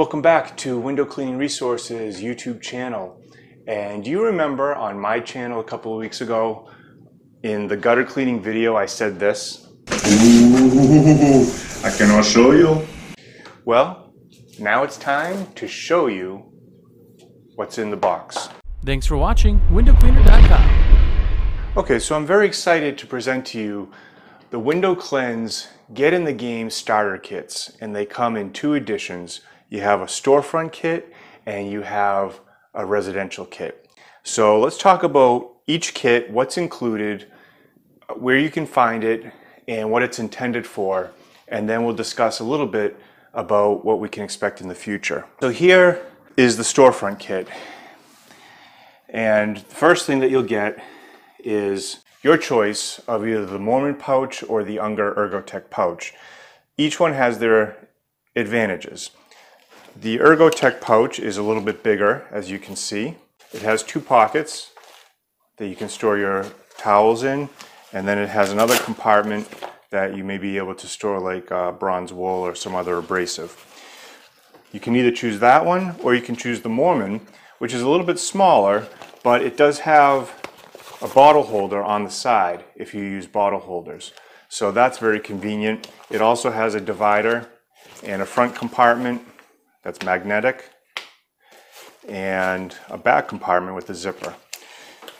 Welcome back to Window Cleaning Resources YouTube channel. And do you remember on my channel a couple of weeks ago, in the gutter cleaning video, I said this? Ooh, I cannot show you. Well, now it's time to show you what's in the box. Thanks for watching WindowCleaner.com. Okay, so I'm very excited to present to you the Window Cleanse Get in the Game Starter Kits, and they come in two editions. You have a storefront kit and you have a residential kit. So let's talk about each kit, what's included, where you can find it, and what it's intended for, and then we'll discuss a little bit about what we can expect in the future. So here is the storefront kit, and the first thing that you'll get is your choice of either the Mormon pouch or the Unger Ergotech pouch. Each one has their advantages. The Ergotech pouch is a little bit bigger, as you can see. It has two pockets that you can store your towels in, and then it has another compartment that you may be able to store like bronze wool or some other abrasive. You can either choose that one or you can choose the Mormon, which is a little bit smaller, but it does have a bottle holder on the side if you use bottle holders. So that's very convenient. It also has a divider and a front compartment that's magnetic and a back compartment with a zipper.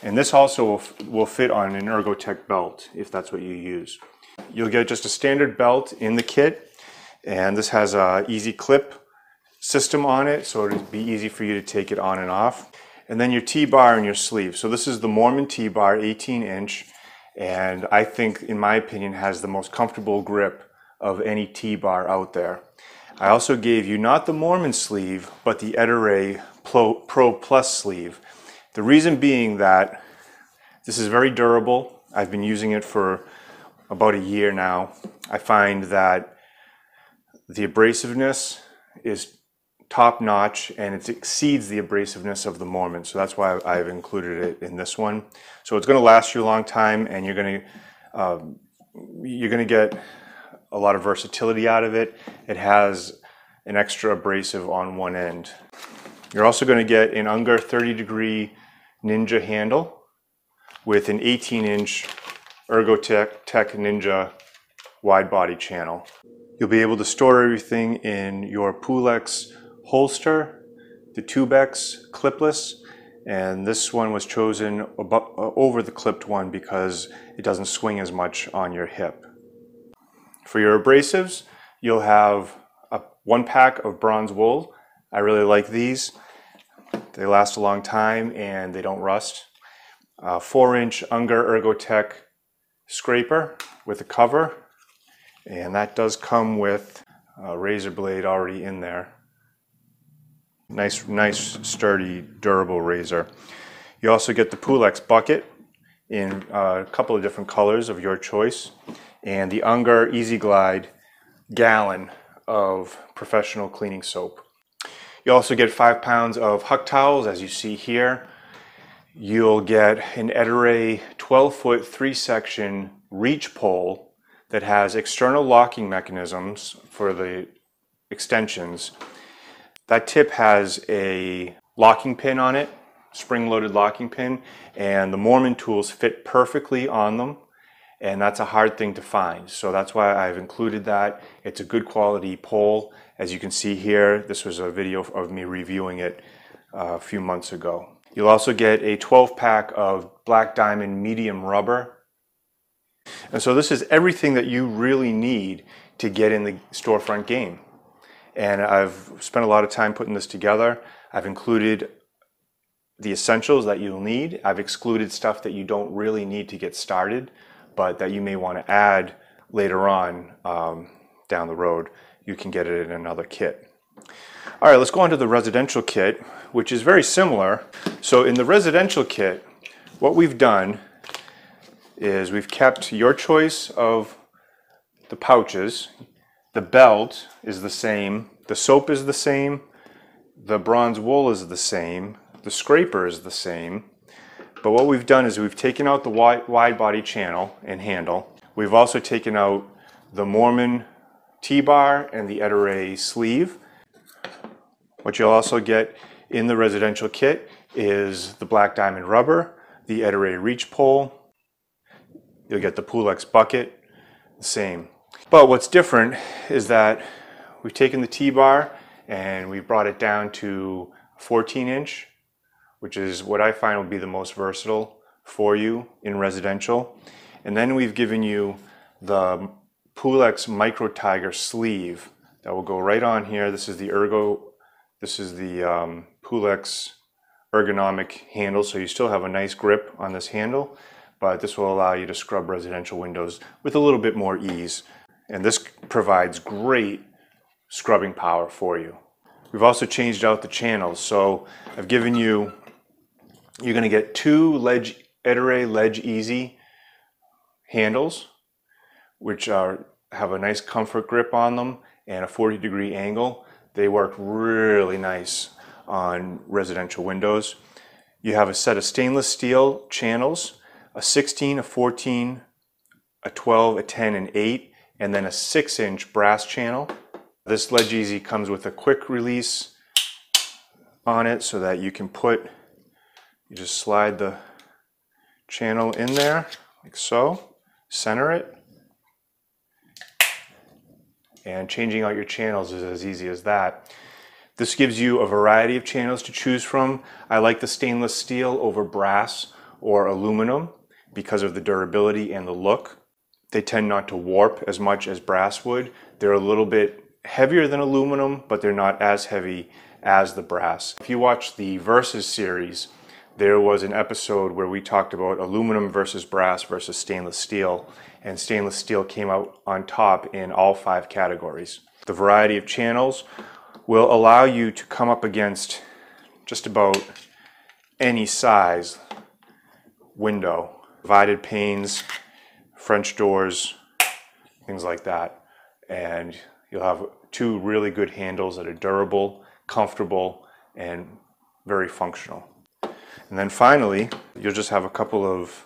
And this also will fit on an Ergotech belt if that's what you use. You'll get just a standard belt in the kit, and this has a easy clip system on it, so it'll be easy for you to take it on and off. And then your T-bar and your sleeve. So this is the Mormon T-bar, 18-inch, and I think, in my opinion, has the most comfortable grip of any T-bar out there. I also gave you not the Mormon sleeve, but the Ettore Pro Plus sleeve. The reason being that this is very durable. I've been using it for about a year now. I find that the abrasiveness is top-notch, and it exceeds the abrasiveness of the Mormon, so that's why I've included it in this one. So it's going to last you a long time, and you're going to get a lot of versatility out of it. It has an extra abrasive on one end. You're also going to get an Unger 30-degree Ninja handle with an 18-inch Ergotech Ninja wide-body channel. You'll be able to store everything in your Pulex holster, the 2x clipless, and this one was chosen over the clipped one because it doesn't swing as much on your hip. For your abrasives, you'll have one pack of bronze wool. I really like these. They last a long time and they don't rust. A 4-inch Unger Ergotech scraper with a cover, and that does come with a razor blade already in there. Nice, sturdy, durable razor. You also get the Pulex bucket in a couple of different colors of your choice, and the Unger Easy Glide gallon of professional cleaning soap. You also get 5 pounds of Huck towels, as you see here. You'll get an Ettore 12-foot 3-section reach pole that has external locking mechanisms for the extensions. That tip has a locking pin on it, spring-loaded locking pin, and the Mormon tools fit perfectly on them, and that's a hard thing to find. So that's why I've included that. It's a good quality pole. As you can see here, this was a video of me reviewing it a few months ago. You'll also get a 12-pack of Black Diamond medium rubber. And so this is everything that you really need to get in the storefront game. And I've spent a lot of time putting this together. I've included the essentials that you'll need. I've excluded stuff that you don't really need to get started, but that you may want to add later on down the road. You can get it in another kit. All right, let's go on to the residential kit, which is very similar. So in the residential kit, what we've done is we've kept your choice of the pouches. The belt is the same, the soap is the same, the bronze wool is the same, the scraper is the same, but what we've done is we've taken out the wide body channel and handle. We've also taken out the Mormon T-bar and the Ettore sleeve. What you'll also get in the residential kit is the black diamond rubber, the Ettore reach pole, you'll get the Pulex bucket, the same. But what's different is that we've taken the T-bar and we've brought it down to 14 inch, which is what I find will be the most versatile for you in residential. And then we've given you the Pulex Micro Tiger sleeve that will go right on here. This is the Pulex ergonomic handle, so you still have a nice grip on this handle, but this will allow you to scrub residential windows with a little bit more ease. And this provides great scrubbing power for you. We've also changed out the channels, so I've given you, you're going to get two Ettore Ledge-Ease handles, which have a nice comfort grip on them and a 40-degree angle. They work really nice on residential windows. You have a set of stainless steel channels, a 16, a 14, a 12, a 10, and 8, and then a 6-inch brass channel. This Ledge-Ease comes with a quick release on it so that you can put, you just slide the channel in there, like so, center it. And changing out your channels is as easy as that. This gives you a variety of channels to choose from. I like the stainless steel over brass or aluminum because of the durability and the look. They tend not to warp as much as brass would. They're a little bit heavier than aluminum, but they're not as heavy as the brass. If you watch the Versus series, there was an episode where we talked about aluminum versus brass versus stainless steel, and stainless steel came out on top in all 5 categories. The variety of channels will allow you to come up against just about any size window, divided panes, French doors, things like that, and you'll have two really good handles that are durable, comfortable, and very functional. And then finally, you'll just have a couple of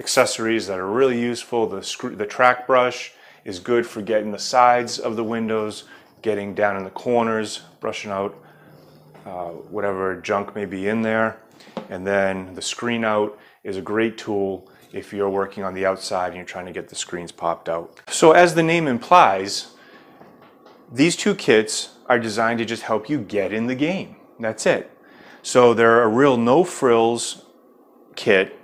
accessories that are really useful. The track brush is good for getting the sides of the windows, getting down in the corners, brushing out whatever junk may be in there. And then the screen out is a great tool if you're working on the outside and you're trying to get the screens popped out. So as the name implies, these two kits are designed to just help you get in the game. That's it. So they're a real no-frills kit.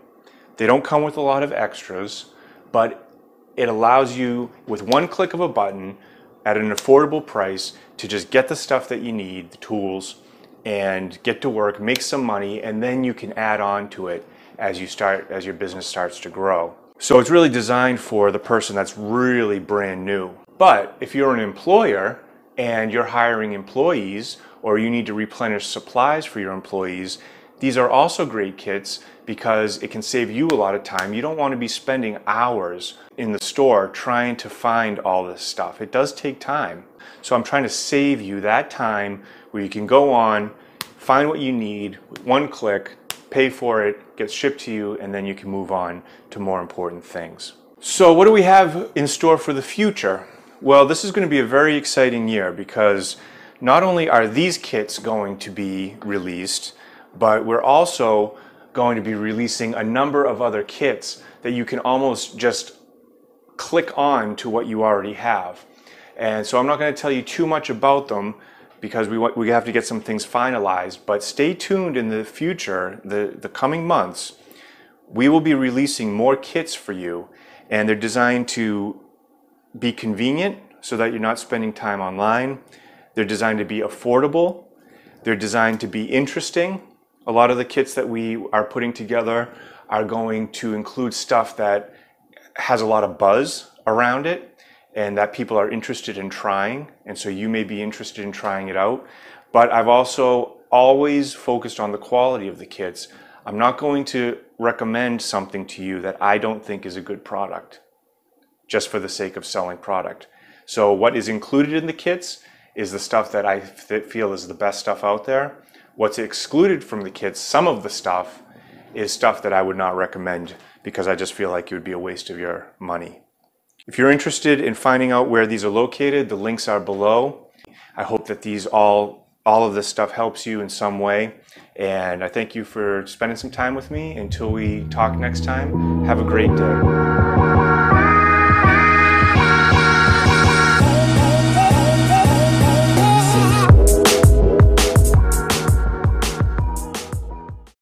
They don't come with a lot of extras, but it allows you, with one click of a button, at an affordable price, to just get the stuff that you need, the tools, and get to work, make some money, and then you can add on to it as your business starts to grow. So it's really designed for the person that's really brand new. But if you're an employer and you're hiring employees, or you need to replenish supplies for your employees, these are also great kits because it can save you a lot of time. You don't want to be spending hours in the store trying to find all this stuff. It does take time. So I'm trying to save you that time where you can go on, find what you need with one click, pay for it, get shipped to you, and then you can move on to more important things. So what do we have in store for the future? Well, this is going to be a very exciting year because not only are these kits going to be released, but we're also going to be releasing a number of other kits that you can almost just click on to what you already have. And so I'm not going to tell you too much about them because we have to get some things finalized, but stay tuned in the future, the coming months, we will be releasing more kits for you, and they're designed to be convenient so that you're not spending time online. They're designed to be affordable. They're designed to be interesting. A lot of the kits that we are putting together are going to include stuff that has a lot of buzz around it and that people are interested in trying. And so you may be interested in trying it out. But I've also always focused on the quality of the kits. I'm not going to recommend something to you that I don't think is a good product just for the sake of selling product. So what is included in the kits is the stuff that I feel is the best stuff out there. What's excluded from the kits, some of the stuff, is stuff that I would not recommend because I just feel like it would be a waste of your money. If you're interested in finding out where these are located, the links are below. I hope that these all all of this stuff helps you in some way. And I thank you for spending some time with me. Until we talk next time, have a great day.